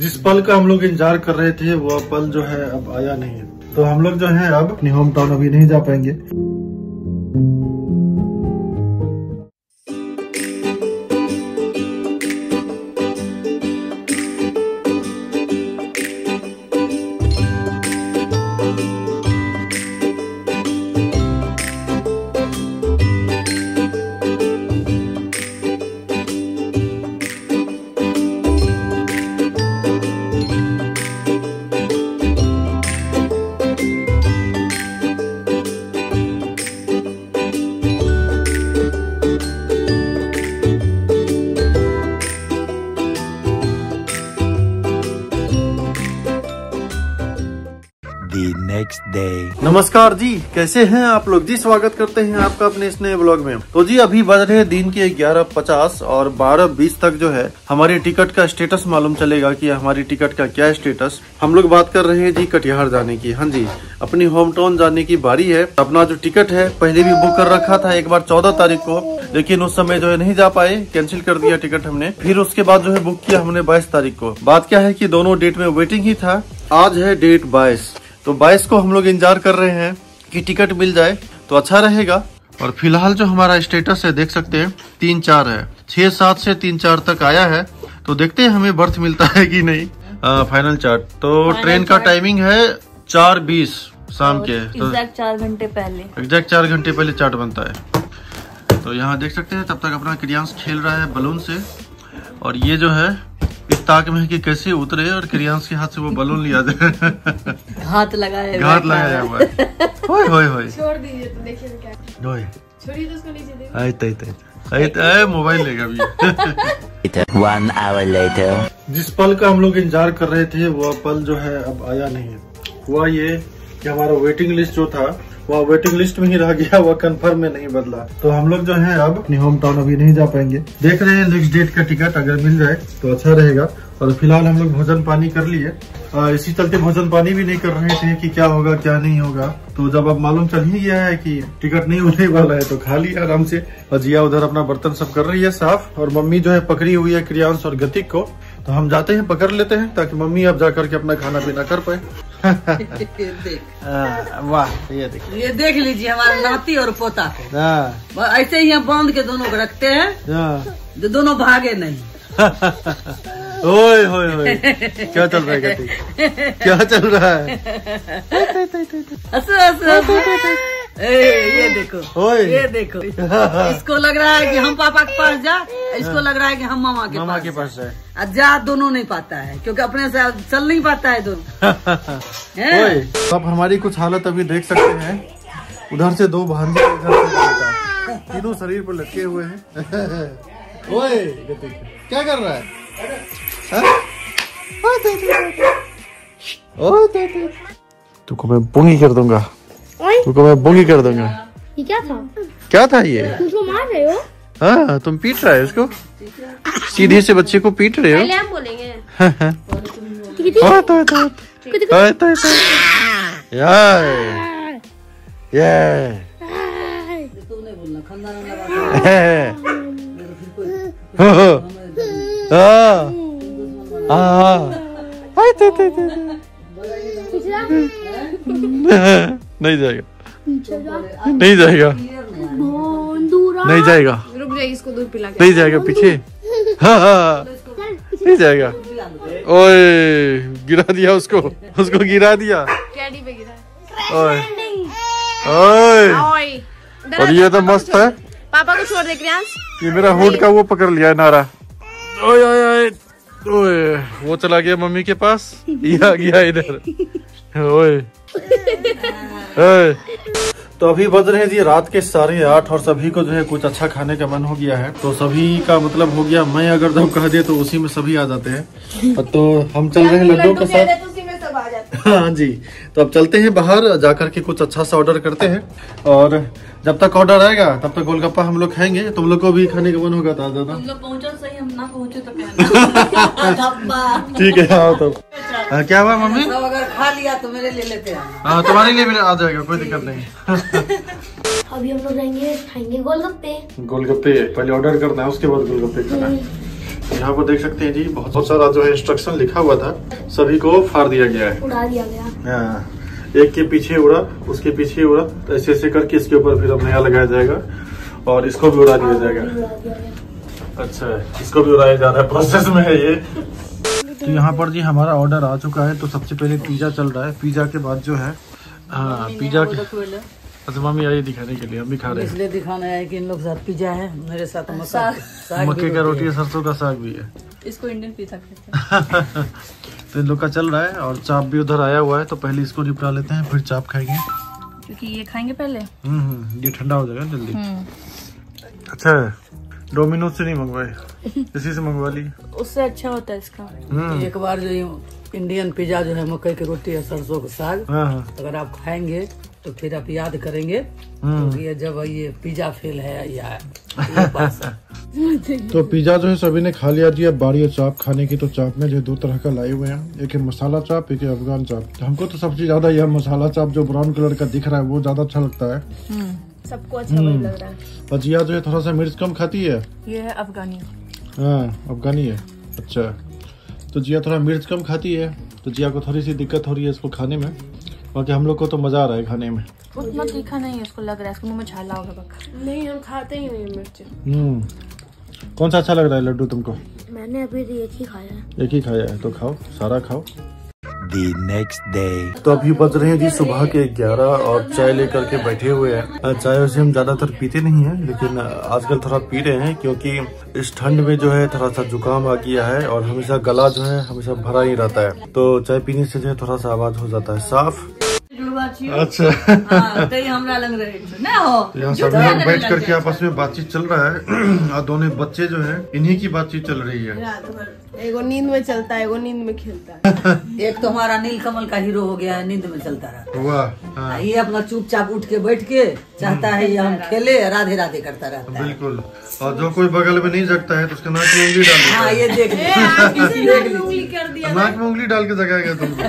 जिस पल का हम लोग इंतजार कर रहे थे वो पल जो है अब आया नहीं है, तो हम लोग जो है अब अपनी होम टाउन अभी नहीं जा पाएंगे। नमस्कार जी, कैसे हैं आप लोग जी, स्वागत करते हैं आपका अपने इस नए ब्लॉग में। तो जी अभी बज रहे हैं दिन के 11:50 और 12:20 तक जो है हमारी टिकट का स्टेटस मालूम चलेगा कि हमारी टिकट का क्या स्टेटस। हम लोग बात कर रहे हैं जी कटिहार जाने की। हाँ जी, अपनी होम टाउन जाने की बारी है। अपना जो टिकट है पहले भी बुक कर रखा था एक बार 14 तारीख को, लेकिन उस समय जो है नहीं जा पाए, कैंसिल कर दिया टिकट हमने। फिर उसके बाद जो है बुक किया हमने 22 तारीख को। बात क्या है कि दोनों डेट में वेटिंग ही था। आज है डेट 22, तो 22 को हम लोग इंतजार कर रहे हैं कि टिकट मिल जाए तो अच्छा रहेगा। और फिलहाल जो हमारा स्टेटस है देख सकते हैं 3-4 है, 6-7 से 3-4 तक आया है, तो देखते हैं हमें बर्थ मिलता है कि नहीं। फाइनल चार्ट तो ट्रेन का टाइमिंग है 4:20 शाम के, तो एग्जैक्ट 4 घंटे पहले चार्ट बनता है। तो यहाँ देख सकते हैं तब तक अपना क्रियांश खेल रहा है बलून से, और ये जो है इस ताक में कि कैसे उतरे और क्रियांश के हाथ से वो बलून लिया जाए। घात लगाया हुआ है। होय छोड़ दीजिए तो देखिए क्या होय, छोड़िए तो उसको नीचे दे। आए मोबाइल लेगा अभी। 1 hour later जिस पल का हम लोग इंतजार कर रहे थे वो पल जो है अब आया नहीं है। हुआ ये कि हमारा वेटिंग लिस्ट जो था वह वेटिंग लिस्ट में ही रह गया, वह कंफर्म में नहीं बदला। तो हम लोग जो है अब अपनी होम टाउन अभी नहीं जा पाएंगे। देख रहे हैं नेक्स्ट डेट का टिकट अगर मिल जाए तो अच्छा रहेगा। और फिलहाल हम लोग भोजन पानी कर लिए, इसी चलते भोजन पानी भी नहीं कर रहे थे कि क्या होगा क्या नहीं होगा। तो जब अब मालूम चल ही गया है कि टिकट नहीं होने वाला है तो खा लिया आराम से। जिया उधर अपना बर्तन सब कर रही है साफ, और मम्मी जो है पकड़ी हुई है क्रियांश और गतिक को। तो हम जाते हैं पकड़ लेते हैं ताकि मम्मी अब जाकर के अपना खाना पीना कर पाए। वाह, ये देख लीजिए हमारा नाती और पोता को ऐसे ही बांध के दोनों को रखते हैं, जो दोनों भागे नहीं। ओए होए होए, क्या चल रहा है, क्या चल रहा है। ये देखो, इसको लग रहा है कि हम पापा के पास जा, इसको लग रहा है कि हम मामा के पास जाए। जा दोनों नहीं पाता है क्योंकि अपने से चल नहीं पाता है दोनों। आप हमारी कुछ हालत अभी देख सकते हैं, उधर से दो भांजे, तीनों शरीर पर लटके हुए हैं। ओए क्या कर रहा है, तुमको मैं बोंगी कर दूंगा, ये क्या था ये, तुम मार रहे हो। हाँ, तुम पीट रहे हो उसको, सीधे से बच्चे को पीट रहे हो। हम बोलेंगे नहीं जाएगा पीछे। हाँ, नहीं जाएगा। ओए गिरा दिया उसको गिरा दिया। ओए और ये तो मस्त है। पापा को छोड़ दे क्रियांश, ये मेरा हुड का वो पकड़ लिया है नारा। ओए ओए ओए, वो चला गया मम्मी के पास, ये आ गया इधर। ओए तो अभी बज रहे हैं जी रात के 8:30 और सभी को जो है कुछ अच्छा खाने का मन हो गया है। तो सभी का मतलब हो गया, मैं अगर जब कह दे तो उसी में सभी आ जाते हैं। तो हम चल रहे हैं लड्डू के साथ। हाँ जी, तो अब चलते हैं बाहर, जाकर के कुछ अच्छा सा ऑर्डर करते हैं, और जब तक ऑर्डर आएगा तब तक गोलगप्पा हम लोग खाएंगे। तुम लोग को भी खाने का मन होगा तो आ जाना। तुम लोग पहुंचो सही, हम ना पहुंचे तो प्यार। ठीक है, आओ तो। क्या हुआ मम्मी, अगर खा लिया तो मेरे ले लेते हैं। हाँ, तुम्हारे लिए भी आ जाएगा, कोई दिक्कत नहीं। अभी हम लोग जाएंगे, खाएंगे गोलगप्पे। पहले ऑर्डर करना है, उसके बाद गोलगप्पे खाना है। यहाँ पर देख सकते हैं जी बहुत सारा जो है इंस्ट्रक्शन लिखा हुआ था, सभी को फाड़ दिया गया है, उड़ा दिया गया। एक के पीछे उड़ा, उसके पीछे उड़ा, तो ऐसे ऐसे करके इसके ऊपर फिर अब नया लगाया जाएगा और इसको भी उड़ा दिया जाएगा। अच्छा, इसको भी उड़ाया जा रहा है, प्रोसेस में है ये। तो यहाँ पर जी हमारा ऑर्डर आ चुका है। तो सबसे पहले पिज्जा चल रहा है, पिज्जा के बाद जो है हाँ पिज्जा के अच्छा मम्मी आई दिखाने के लिए, हम भी खा रहे हैं इसलिए दिखाना है कि इन लोग साथ पिज्जा है, मेरे साथ मक्के का रोटी है, सरसों का साग भी है, इसको इंडियन पिज्जा कहते हैं। तो इन लोग का चल रहा है और चाप भी उधर आया हुआ है, तो पहले इसको निपटा लेते हैं फिर चाप खाएंगे, क्योंकि ये खाएंगे पहले। ये ठंडा हो जाएगा जल्दी। अच्छा डोमिनोज से नहीं मंगवाए, इसी से मंगवा ली, उससे अच्छा होता है इसका। एक बार जो इंडियन पिज्जा जो है मकई की रोटी है सरसों का साग, अगर आप खाएंगे तो फिर आप याद करेंगे तो जब ये पिज्जा फेल है या तो पिज्जा जो है सभी ने खा लिया जी। अब बारी है चाप खाने की। तो चाप में जो दो तरह का लाए हुए हैं, एक है मसाला चाप, एक है अफगान चाप। हमको तो सबसे ज्यादा यह मसाला चाप जो ब्राउन कलर का दिख रहा है वो ज्यादा अच्छा लगता है, सबको अच्छा लग रहा है। भजिया जो है थोड़ा सा मिर्च कम खाती है, ये है अफगानी। हाँ अफगानी है, अच्छा। तो जिया थोड़ा मिर्च कम खाती है तो जिया को थोड़ी सी दिक्कत हो रही है इसको खाने में, बाकी हम लोग को तो मजा आ रहा है खाने में। उतना तीखा नहीं है, उसको लग रहा है इसको मुंह में झाला होगा बक्का। नहीं हम खाते ही नहीं मिर्च। कौन सा अच्छा लग रहा है लड्डू तुमको? मैंने अभी एक ही खाया है। एक ही खाया है तो खाओ, सारा खाओ। The next day। तो अभी बज रहे हैं जी सुबह के 11 और चाय लेकर के बैठे हुए हैं। चाय वैसे हम ज्यादातर पीते नहीं हैं, लेकिन आजकल थोड़ा पी रहे हैं क्योंकि इस ठंड में जो है थोड़ा सा जुकाम आ गया है और हमेशा गला जो है हमेशा भरा ही रहता है, तो चाय पीने से जो है थोड़ा सा आवाज हो जाता है साफ। अच्छा यहाँ सब लोग बैठ करके आपस में बातचीत चल रहा है और दोनों बच्चे जो है इन्हीं की बातचीत चल रही है। एगो नींद में चलता है, एगो नींद में खेलता है। एक तो हमारा नीलकमल का हीरो हो गया है, नींद में चलता रहता है। ये अपना चुपचाप उठ के बैठ के चाहता है ये हम खेले, राधे राधे करता रहता है। बिल्कुल। और जो कोई बगल में नहीं जगता है तो उसके नाक में उंगली डाल। हाँ ये देख लीजिए, नाक में उंगली डाल के जगाएगा तुमको।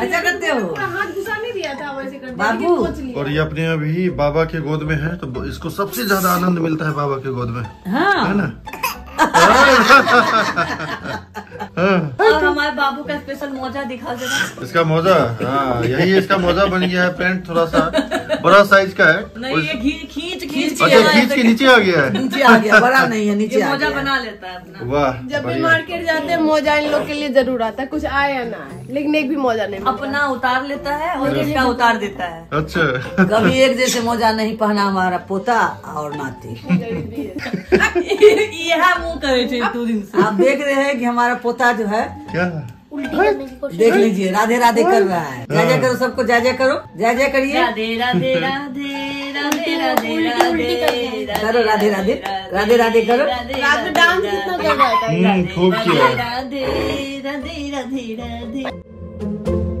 अच्छा करते हो, हाथ घुसा नहीं दिया था वैसे करते। और ये अपने अभी बाबा के गोद में है तो इसको सबसे ज्यादा आनंद मिलता है बाबा के गोद में, है ना। और हमारे बाबू का स्पेशल मोजा दिखा देना, इसका मोजा। हाँ यही है, इसका मोजा बन गया है। पैंट थोड़ा सा बड़ा साइज का है, नहीं ये खींच अच्छा खींच के नीचे आ गया है, नीचे आ गया, बड़ा नहीं है, नीचे मोजा बना लेता है अपना। वाह, जब भी मार्केट जाते हैं मोजा इन लोग के लिए जरूर आता है, कुछ आया ना आए लेकिन एक भी मोजा नहीं, अपना उतार लेता है और इसका उतार देता है। अच्छा कभी एक जैसे मोजा नहीं पहना हमारा पोता और नाती। यह मुँह करे थे दो दिन से, आप देख रहे हैं कि हमारा पोता जो है क्या देख लीजिए राधे राधे कर रहा है। जय जय करो, सबको जय जय करो, जय जय करिए, राधे राधे राधे राधे राधे करो, राधे राधे राधे राधे करो। डांस कितना कर रहा है, राधे राधे राधे राधे।